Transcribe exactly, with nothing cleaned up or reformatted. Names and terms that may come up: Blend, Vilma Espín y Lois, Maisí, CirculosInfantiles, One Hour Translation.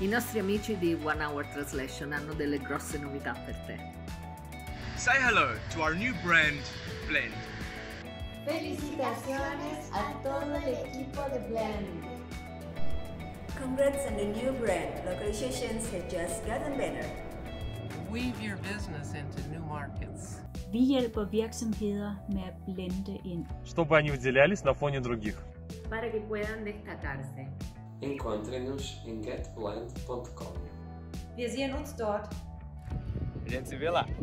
I nostri amici di One Hour Translation hanno delle grosse novità per te. Say hello to our new brand, Blend. Felicitaciones a todo el equipo de Blend. Congrats on the new brand. Localizations have just gotten better. Weave your business into new markets. Vi hjælper virksomheder med at blende ind. Чтобы они выделялись на фоне других. Para que puedan destacarse. Encuéntrenos en get blend punto com. Wir sehen uns dort. Reden Sie wieder.